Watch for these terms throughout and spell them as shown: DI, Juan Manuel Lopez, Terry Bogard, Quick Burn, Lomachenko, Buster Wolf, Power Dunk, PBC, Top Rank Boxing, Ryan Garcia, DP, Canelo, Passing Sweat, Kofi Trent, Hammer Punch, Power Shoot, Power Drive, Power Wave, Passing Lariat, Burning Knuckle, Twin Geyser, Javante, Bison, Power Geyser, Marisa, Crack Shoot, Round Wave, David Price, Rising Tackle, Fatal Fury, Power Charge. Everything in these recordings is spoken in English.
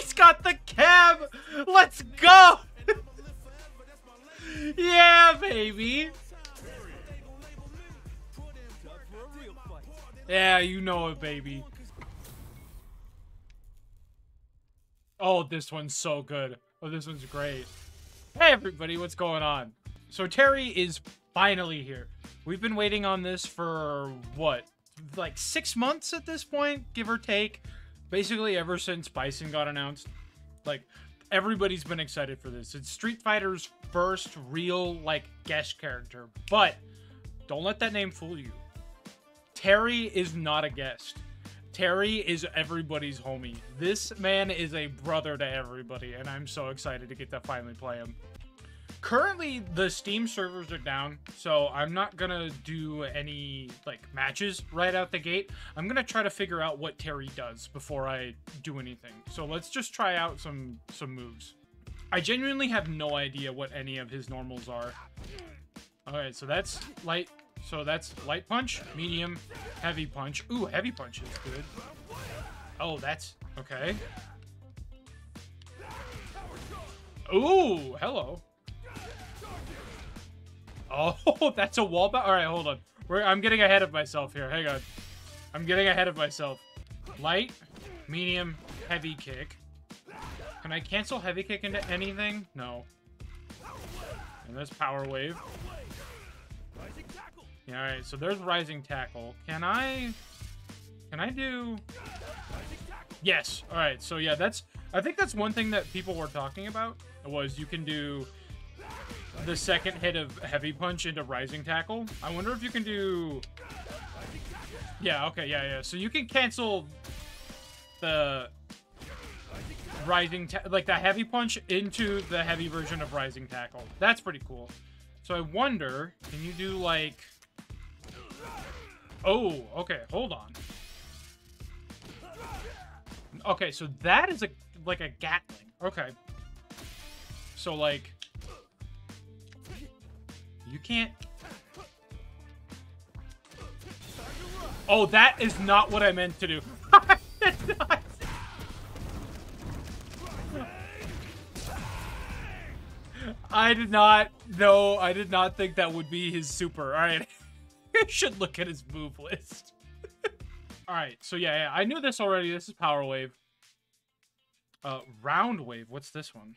He's got the cab. Let's go. Yeah, baby. Yeah, you know it, baby. Oh, this one's so good. Oh, this one's great. Hey, everybody, what's going on? So Terry is finally here. We've been waiting on this for, what, like 6 months at this point, give or take. Basically, ever since Bison got announced. Like, everybody's been excited for this. It's Street Fighter's first real, like, guest character. But don't let that name fool you. Terry is not a guest. Terry is everybody's homie. This man is a brother to everybody, and I'm so excited to get to finally play him. Currently, the Steam servers are down, so I'm not gonna do any, like, matches right out the gate. I'm gonna try to figure out what Terry does before I do anything. So let's just try out some moves. I genuinely have no idea what any of his normals are. Alright, so that's light... So that's light punch, medium, heavy punch. Ooh, heavy punch is good. Oh, that's... Okay. Ooh, hello. Oh, that's a wall bounce. All right, hold on. I'm getting ahead of myself here. Hang on. I'm getting ahead of myself. Light, medium, heavy kick. Can I cancel heavy kick into anything? No. And that's power wave. Yeah, all right, so there's Rising Tackle. Can I do... Yes, all right, so yeah, that's... I think that's one thing that people were talking about, was you can do the second hit of Heavy Punch into Rising Tackle. I wonder if you can do... Yeah, okay, yeah, yeah. So you can cancel the Rising... Like, the Heavy Punch into the heavy version of Rising Tackle. That's pretty cool. So I wonder, can you do, like... Oh, okay, hold on. Okay, so that is like a Gatling. Okay. So, like... You can't... Oh, that is not what I meant to do. I did not... I did not know. I did not think that would be his super. All right. Should look at his move list. All right, so yeah, I knew this already. This is power wave. Round wave. What's this one?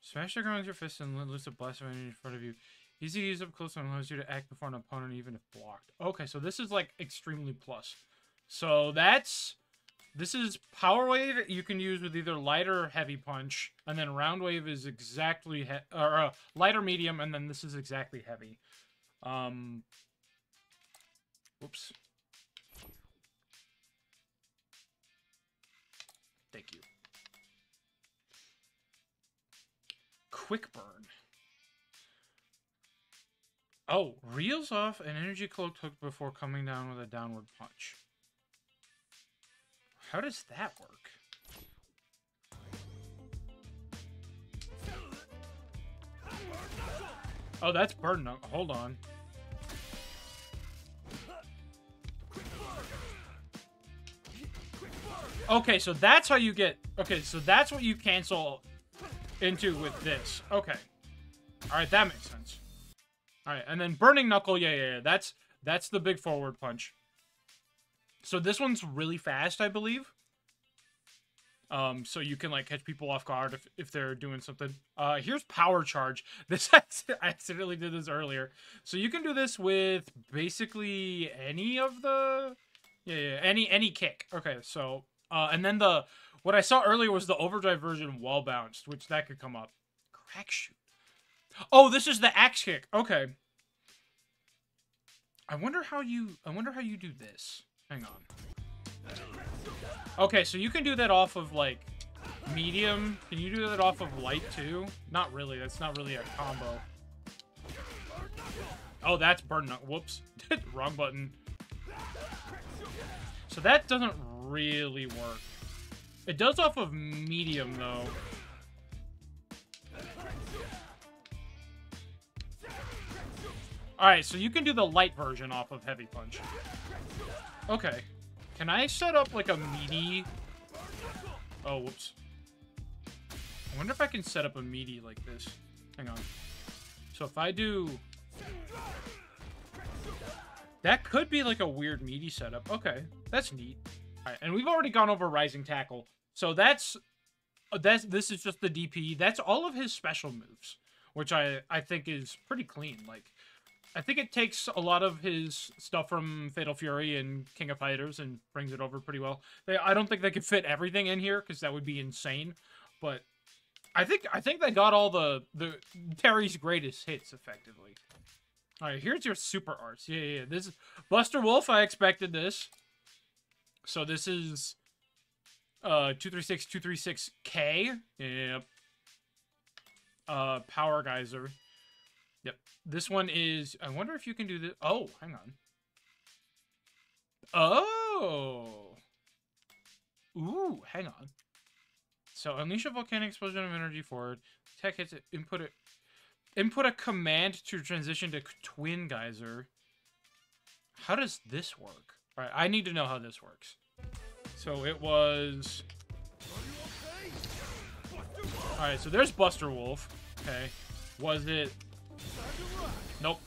Smash the ground with your fist and loose a blast of energy in front of you. Easy to use up close and allows you to act before an opponent, even if blocked. Okay, so this is like extremely plus. So that's this is power wave. You can use with either light or heavy punch, and then round wave is exactly light or medium, and then this is exactly heavy. Whoops. Thank you. Quick burn. Oh, reels off an energy cloaked hook before coming down with a downward punch. How does that work? Oh, that's Burning Knuckle. Hold on. Okay, so that's how you get... Okay, so that's what you cancel into with this. Okay. All right, that makes sense. All right, and then Burning Knuckle, yeah. That's the big forward punch. So this one's really fast, I believe. So you can, like, catch people off guard if they're doing something. Here's Power Charge. This I accidentally did this earlier. So you can do this with basically any of the... Yeah, any kick. Okay, so... and then the... What I saw earlier was the overdrive version wall-bounced, which that could come up. Crack shoot. Oh, this is the axe kick. Okay. I wonder how you do this. Hang on. Okay, so you can do that off of, like, medium. Can you do that off of light, too? Not really. That's not really a combo. Oh, that's burn up. Whoops. Wrong button. So that doesn't really work. It does off of medium, though. Alright, so you can do the light version off of heavy punch. Okay. Can I set up, like, a meaty Oh, whoops. I wonder if I can set up a meaty like this. Hang on. So if I do... That could be like a weird meaty setup. Okay, that's neat. All right, and we've already gone over Rising Tackle. So that's this is just the DP. That's all of his special moves, which I think is pretty clean. Like, I think it takes a lot of his stuff from Fatal Fury and King of Fighters and brings it over pretty well. I don't think they could fit everything in here because that would be insane. But I think they got all the Terry's greatest hits effectively. All right, here's your super arts. Yeah. This is Buster Wolf. I expected this. So this is 236K. Yep. Power Geyser. Yep. This one is... I wonder if you can do this... Oh, hang on. Oh! Ooh, hang on. So, unleash a volcanic explosion of energy forward. Tech hits it. Input a command to transition to Twin Geyser. How does this work? All right, I need to know how this works. So it was... All right, so there's Buster Wolf. Okay, was it... Nope.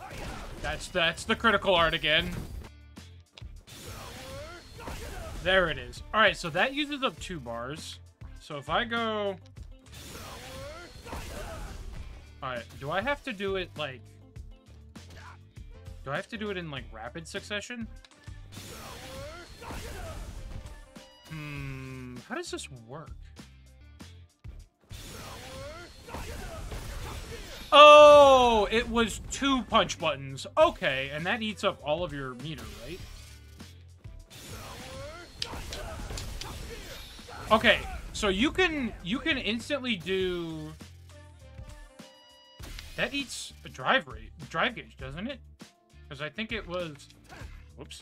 That's the critical art again. There it is. All right, so that uses up 2 bars. So if I go... Alright, do I have to do it, like... Do I have to do it in, like, rapid succession? Hmm... How does this work? Oh! It was 2 punch buttons. Okay, and that eats up all of your meter, right? Okay, so you can instantly do... That eats a drive gauge, doesn't it? Because I think it was... Whoops.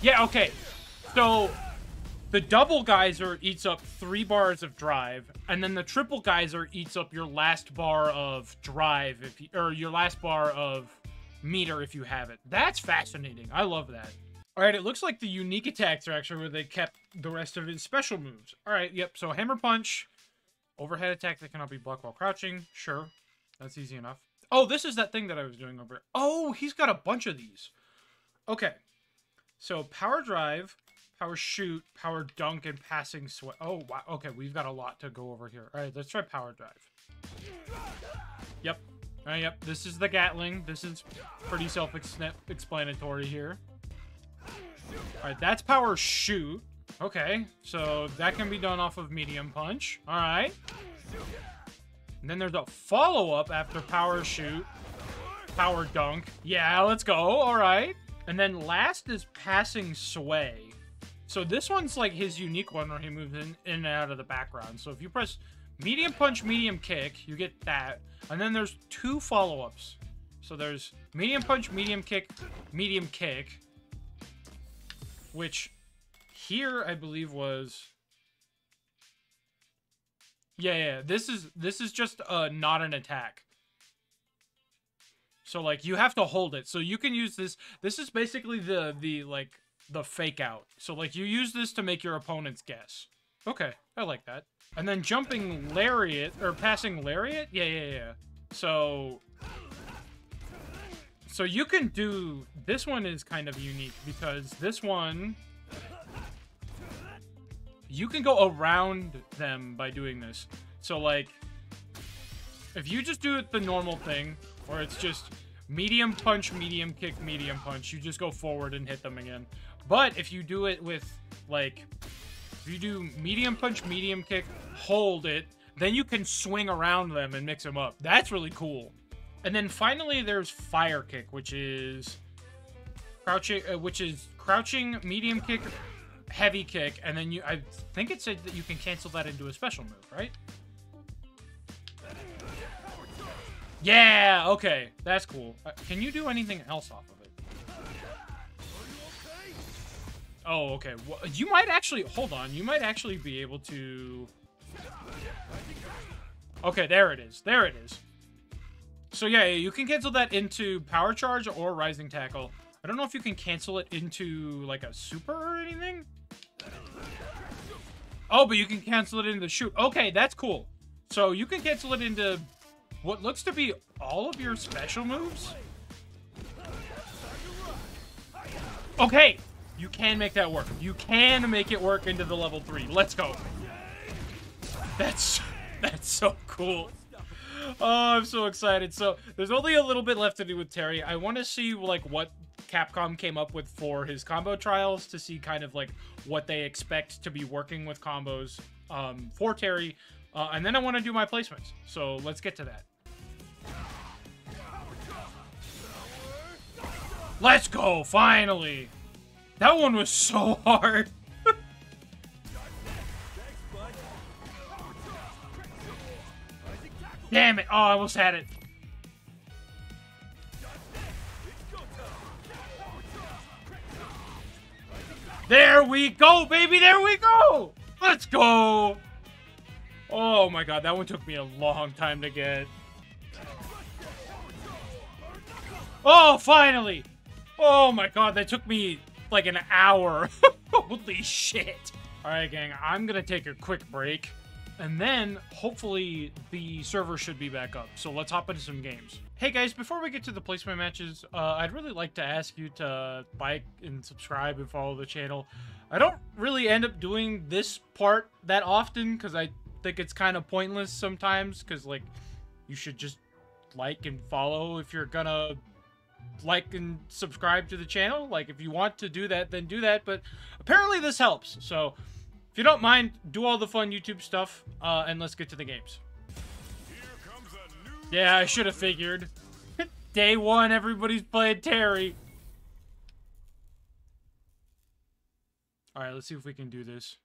Yeah, okay. So, the double geyser eats up 3 bars of drive, and then the triple geyser eats up your last bar of drive, if you, or your last bar of meter if you have it. That's fascinating. I love that. All right, it looks like the unique attacks are actually where they kept the rest of his special moves. All right, yep, so Hammer Punch... Overhead attack that cannot be blocked while crouching. Sure. That's easy enough. Oh, this is that thing that I was doing over... Oh, he's got a bunch of these. Okay. So, Power Drive, Power Shoot, Power Dunk, and Passing Sweat. Oh, wow. Okay, we've got a lot to go over here. All right, let's try Power Drive. Yep. All right, yep. This is the Gatling. This is pretty self-explanatory here. All right, that's Power Shoot. Okay, so that can be done off of medium punch. All right. And then there's a follow-up after Power Shoot. Power Dunk. Yeah, let's go. All right. And then last is Passing Sway. So this one's like his unique one where he moves in and out of the background. So if you press medium punch, medium kick, you get that. And then there's 2 follow-ups. So there's medium punch, medium kick, which... Here, I believe, was... Yeah, this is just not an attack. So, like, you have to hold it. So you can use this... This is basically the fake out. So, like, you use this to make your opponents guess. Okay, I like that. And then jumping Lariat, or passing Lariat? Yeah. So you can do... This one is kind of unique because this one... You can go around them by doing this. So, like, if you just do it the normal thing, or it's just medium punch, medium kick, medium punch, you just go forward and hit them again. But if you do it with, like, if you do medium punch, medium kick, hold it, then you can swing around them and mix them up. That's really cool. And then finally, there's Fire Kick, which is crouching, medium kick, heavy kick, and then I think it said that you can cancel that into a special move, right? Yeah, okay. That's cool. Can you do anything else off of it? Oh, okay. Well, you might actually... Hold on. You might actually be able to... Okay, there it is. There it is. So, yeah, you can cancel that into Power Charge or Rising Tackle. I don't know if you can cancel it into, like, a super or anything. Oh, but you can cancel it into shoot. Okay, that's cool. So you can cancel it into what looks to be all of your special moves. Okay, you can make that work. You can make it work into the level 3. Let's go. That's so cool. Oh, I'm so excited. So there's only a little bit left to do with Terry. I want to see like what Capcom came up with for his combo trials to see kind of like what they expect to be working with combos for Terry. And then I want to do my placements. So let's get to that. Let's go, finally. That one was so hard. Damn it. Oh, I almost had it. There we go, baby. There we go. Let's go. Oh, my God. That one took me a long time to get. Oh, finally. Oh, my God. That took me like an hour. Holy shit. All right, gang. I'm going to take a quick break. And then, hopefully, the server should be back up. So let's hop into some games. Hey guys, before we get to the placement matches, I'd really like to ask you to like and subscribe and follow the channel. I don't really end up doing this part that often because I think it's kind of pointless sometimes. Because, like, you should just like and follow if you're gonna like and subscribe to the channel. Like, if you want to do that, then do that. But apparently this helps, so... if you don't mind, do all the fun YouTube stuff, and let's get to the games. Here comes a new yeah, I should have figured. Day one, everybody's playing Terry. All right, let's see if we can do this.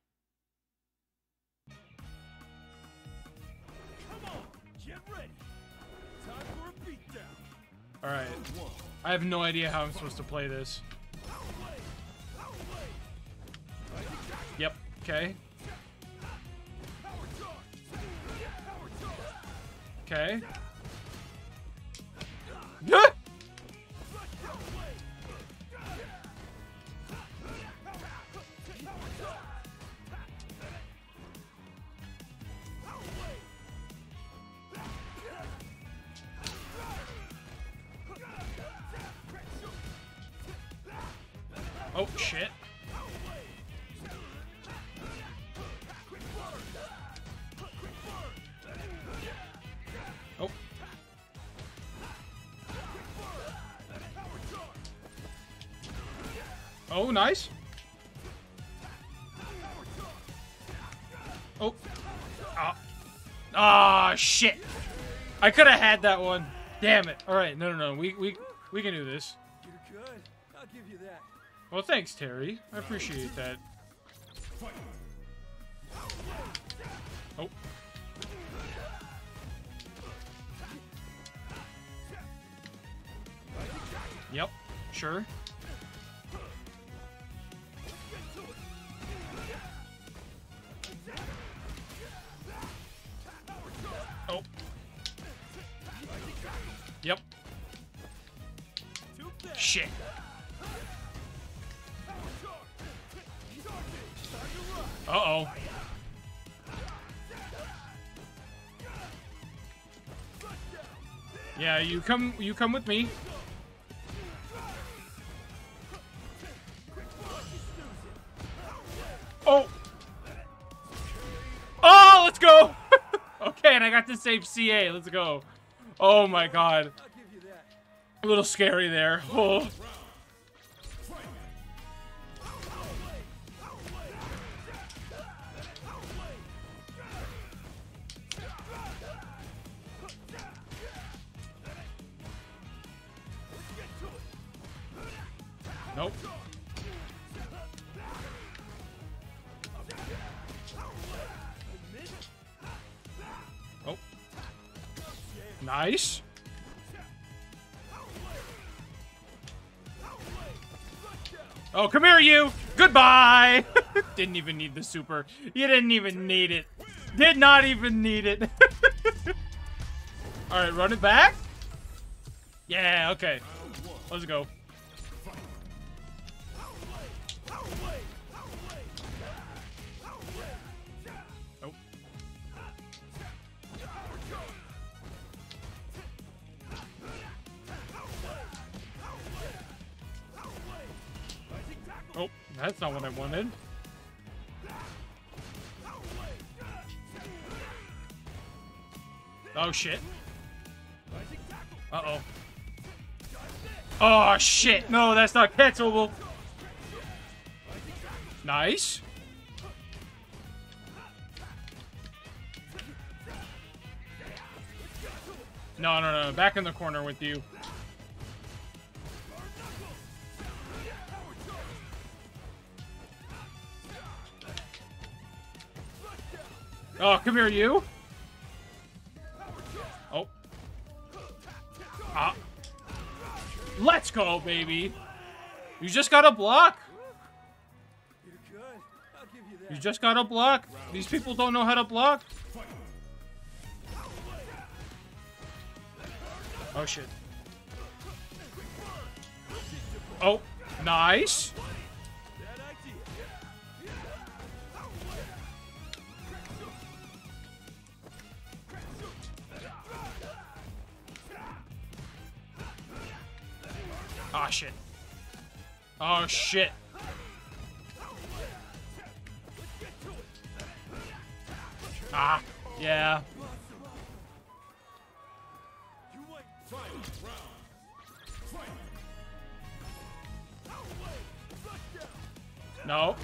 Come on, get ready. Time for a beatdown. All right, I have no idea how I'm supposed to play this. Yep. Okay. Okay. Oh, shit. Oh, nice. Oh. Ah, shit. I could have had that one. Damn it. All right, no. We can do this. You're good. I'll give you that. Well, thanks, Terry. I appreciate that. Oh. Yep. Sure. Yep. Shit. Uh-oh. Yeah, you come with me. Oh. Oh, let's go. Okay, and I got to save CA. Let's go. Oh my God. A little scary there. Oh. Nope. Nice. Oh, come here, you. Goodbye. Didn't even need the super. You didn't even need it. Did not even need it. All right, run it back. Yeah, okay. Let's go. Oh, that's not what I wanted. Oh, shit. Uh-oh. Oh, shit. No, that's not cancelable. Nice. No, no, no. Back in the corner with you. Oh, come here, you. Oh. Ah. Let's go, baby. You just got a block. You just got a block. These people don't know how to block. Oh, shit. Oh, nice. Oh, shit. Oh, shit. Ah, yeah. No.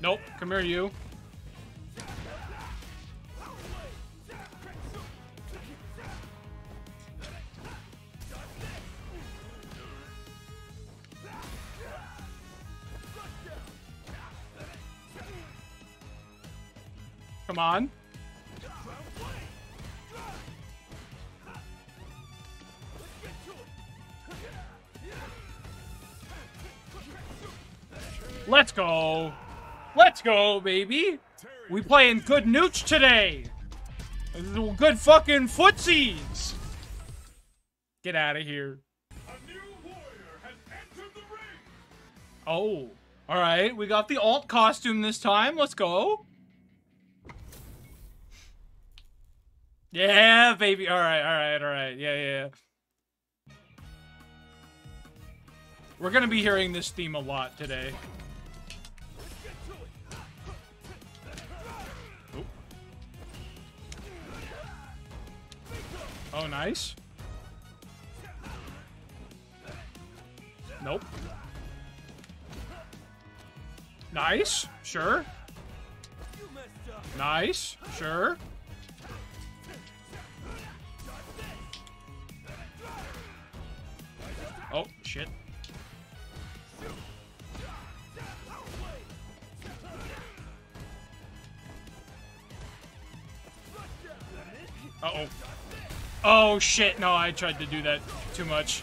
Nope. Come here, you. Come on. Let's go. Let's go, baby. We playing good nooch today. Good fucking footsies. Get out of here. A new warrior has entered the ring. Oh. All right. We got the alt costume this time. Let's go. Yeah, baby. All right, all right, all right. Yeah. We're going to be hearing this theme a lot today. Oh, oh nice. Nope. Nice. Sure. Nice. Sure. Oh, shit. Uh-oh. Oh, shit. No, I tried to do that too much.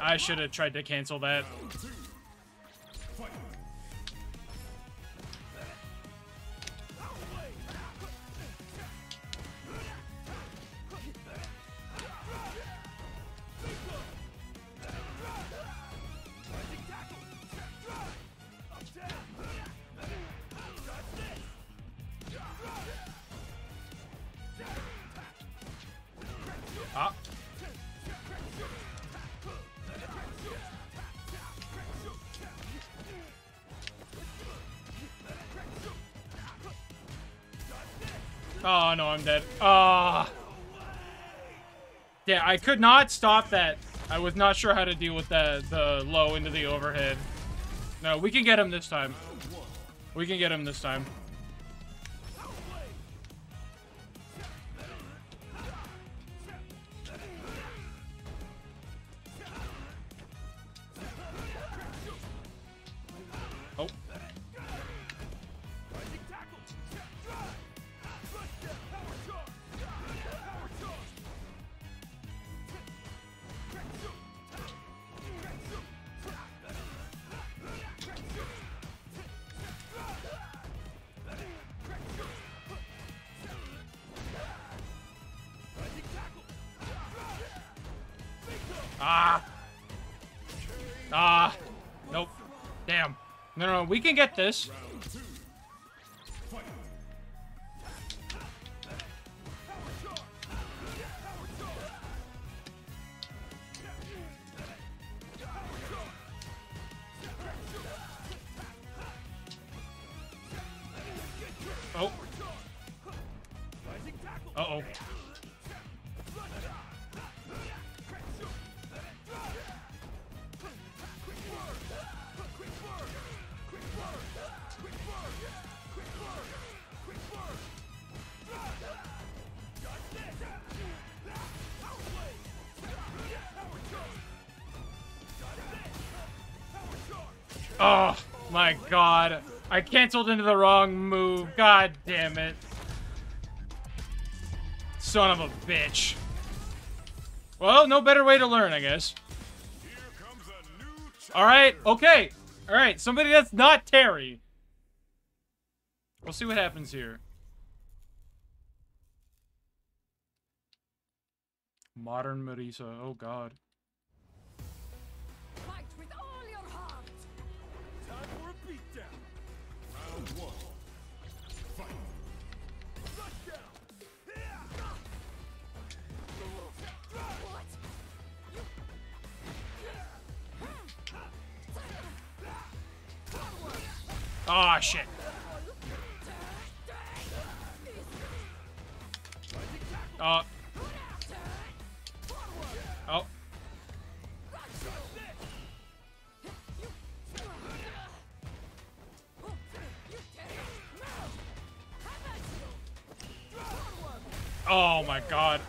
I should have tried to cancel that. Oh, no, I'm dead. Ah. Oh. Yeah, I could not stop that. I was not sure how to deal with that, the low into the overhead. No, we can get him this time. We can get him this time. Nope. Damn. No, no, we can get this. Uh-oh. Oh my god. I canceled into the wrong move. God damn it. Son of a bitch. Well, no better way to learn, I guess. Alright, okay. Alright, somebody that's not Terry. We'll see what happens here. Modern Marisa. Oh god. Ah, oh, shit. Oh. Oh. Oh my god.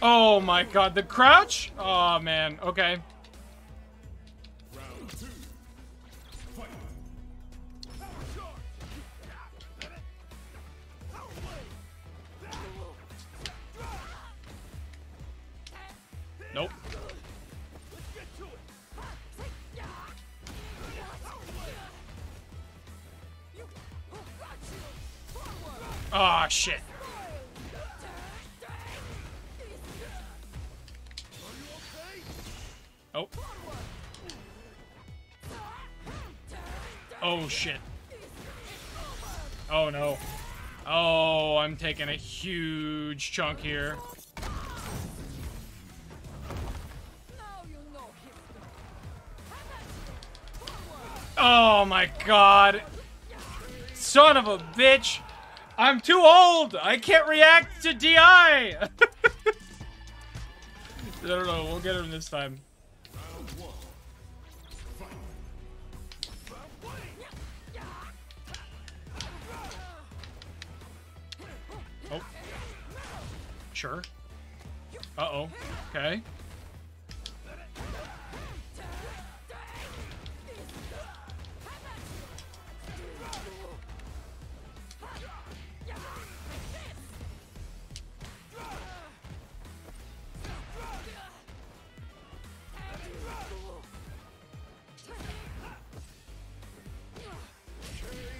Oh my god, the crouch? Oh man, okay. Round two. Fight. Nope. Ah, oh, shit. Oh. Oh, shit. Oh, no. Oh, I'm taking a huge chunk here. Oh, my God. Son of a bitch. I'm too old. I can't react to DI. I don't know. We'll get him this time. Sure. Uh-oh. Okay.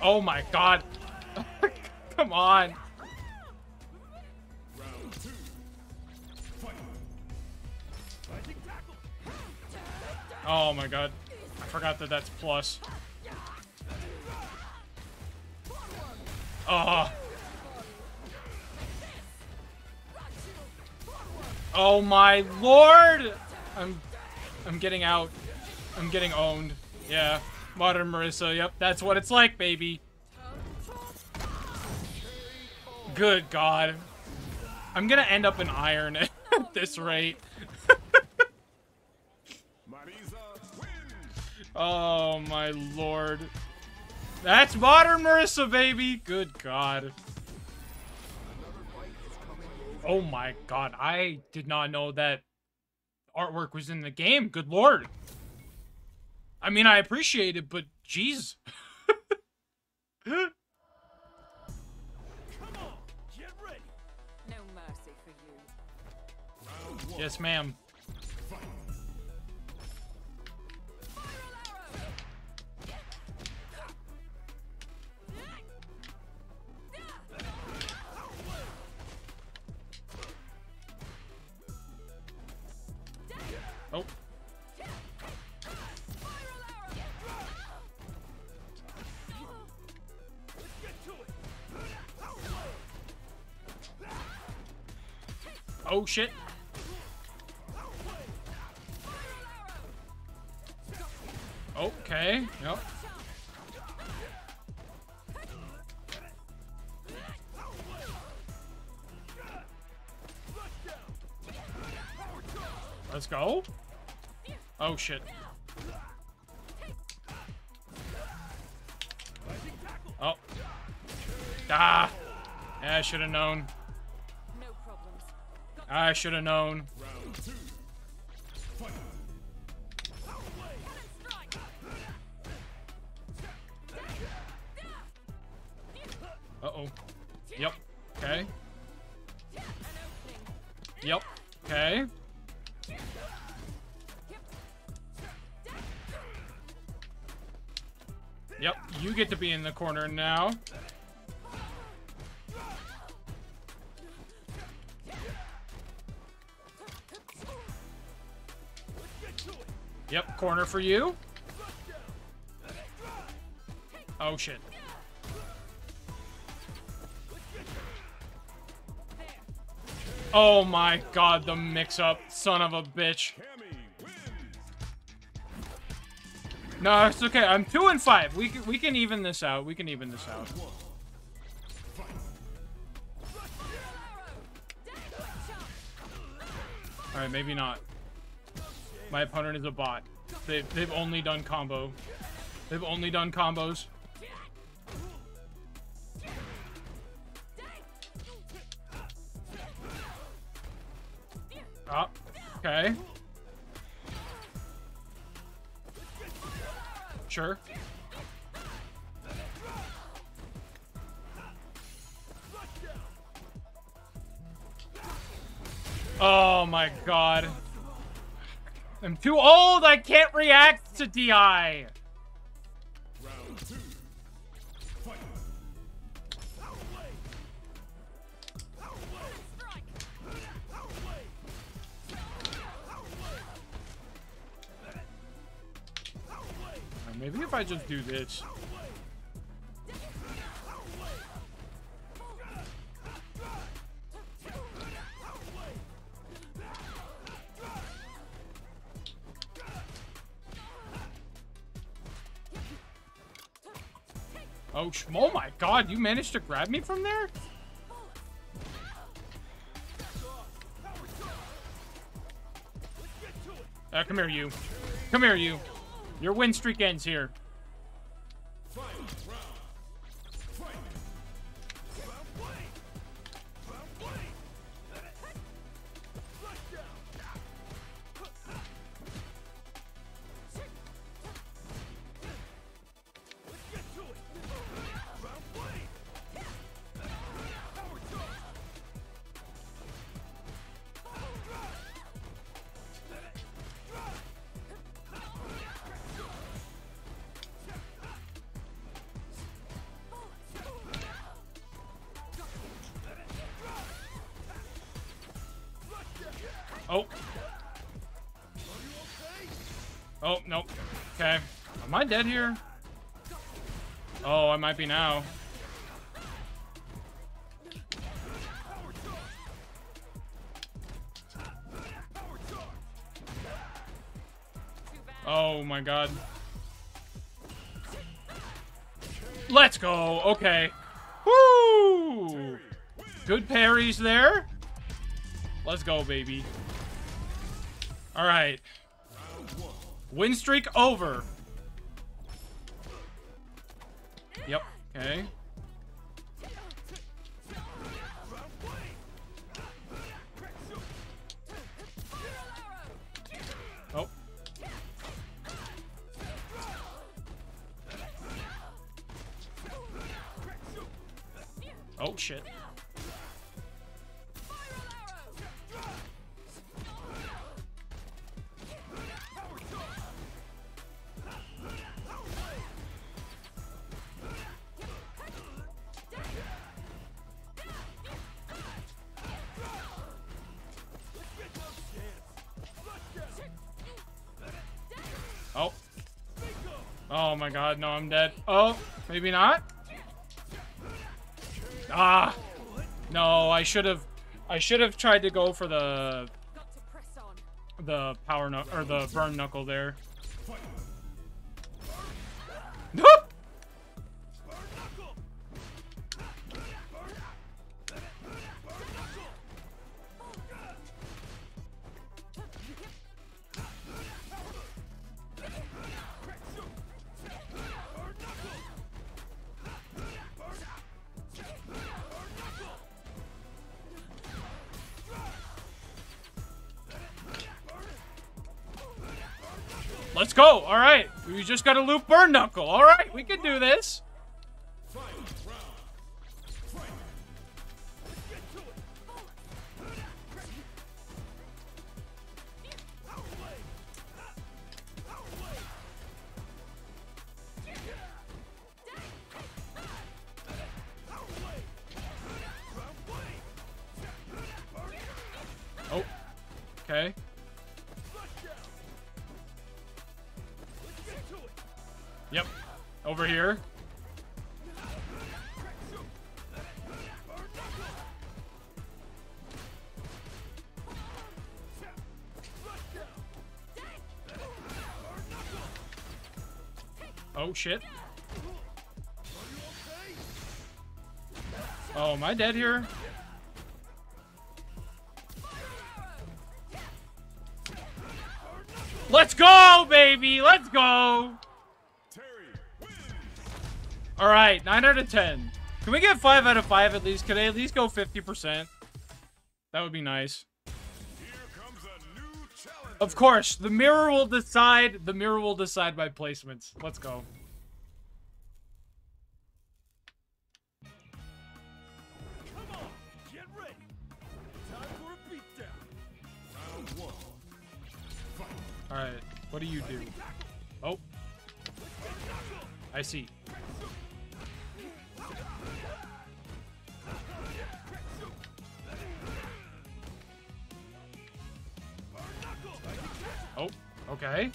Oh my god. Come on. Oh my god. I forgot that that's plus. Oh. Oh my lord! I'm getting out. I'm getting owned. Yeah. Modern Marisa. Yep. That's what it's like, baby. Good god. I'm gonna end up in iron at this rate. Oh, my lord. That's Modern Marisa, baby! Good god. Oh my god, I did not know that artwork was in the game. Good lord. I mean, I appreciate it, but jeez. Yes, ma'am. Oh. Oh, shit. Okay, yep. Let's go. Oh shit. Oh. Ah. Yeah, I should have known. I should have known. Uh-oh. Yep. Okay. Yep. Okay. Yep. You get to be in the corner now. Yep. Corner for you. Oh, shit. Oh my god, the mix-up, son of a bitch. No, it's okay. I'm 2 and 5. We can even this out. We can even this out. All right, maybe not. My opponent is a bot. They've only done combo. They've only done combos. Ah, okay. Sure. Oh my god. I'm too old, I can't react to DI. Maybe if I just do this. Oh, oh my god, you managed to grab me from there? Come here, you. Come here, you. Your win streak ends here. Oh. Oh, nope. Okay. Am I dead here? Oh, I might be now. Oh my god. Let's go. Okay. Woo! Good parries there. Let's go, baby. All right, win streak over. Yep, okay. Oh. Oh, shit. Oh my god, no, I'm dead. Oh, maybe not? Ah, no, I should have tried to go for the power knuckle, or the burn knuckle there. Let's go. All right. We just got to loop Burn Knuckle. All right. We can do this. Okay. Yep. Over here. Oh, shit. Oh, am I dead here? Let's go, baby! Let's go! Alright, 9 out of 10. Can we get 5 out of 5 at least? Can I at least go 50%? That would be nice. Of course, the mirror will decide. The mirror will decide by placements. Let's go. Alright, what do you do? Oh. I see. Oh, okay.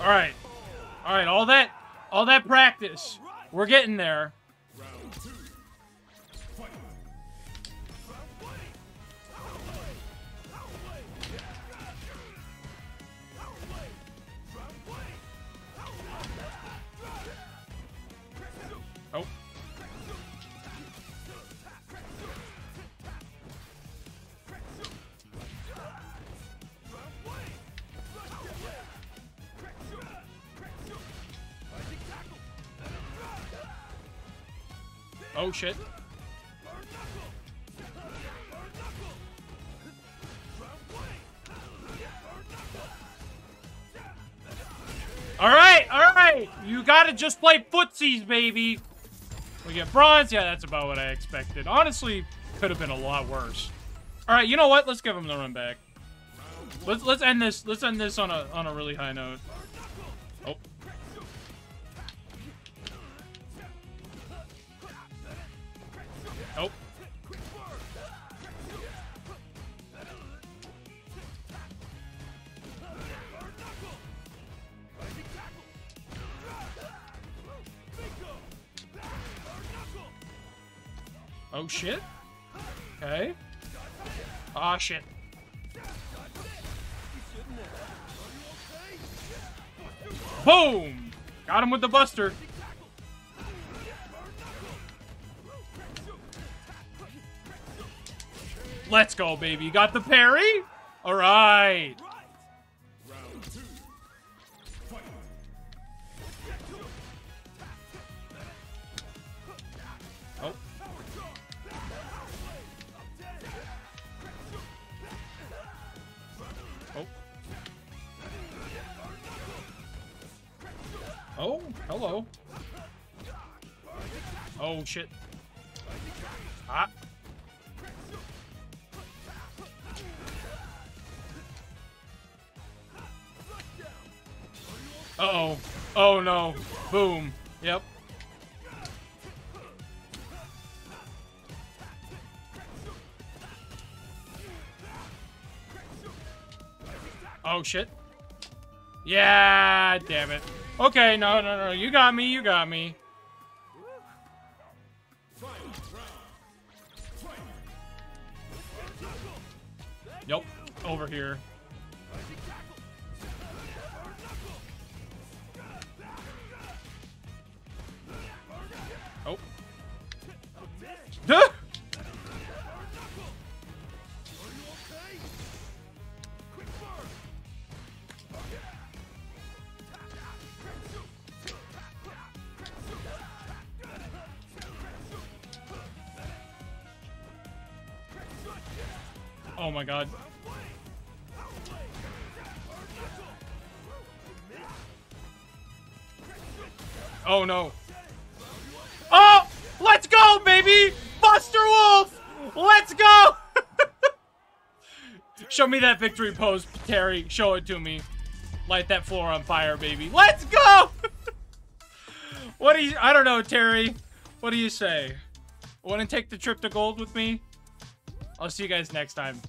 Alright. Alright, all that practice. We're getting there. Oh. Oh, shit. Alright, alright. You gotta just play footsies, baby. We get bronze. Yeah, that's about what I expected. Honestly, could have been a lot worse. Alright, you know what? Let's give him the run back. Let's end this. Let's end this on a really high note. Oh. Oh. Oh, shit. Okay. Ah, shit. Boom! Got him with the Buster. Let's go, baby. You got the parry? All right. Oh. Oh. Oh, hello. Oh, shit. Ah. Uh-oh. Oh, no. Boom. Yep. Oh, shit. Yeah, damn it. Okay, no, no, no. You got me. You got me. Yep. Over here. Oh my god. Oh no. Oh! Let's go, baby! Buster Wolf! Let's go! Show me that victory pose, Terry. Show it to me. Light that floor on fire, baby. Let's go! What do you... I don't know, Terry. What do you say? Want to take the trip to gold with me? I'll see you guys next time.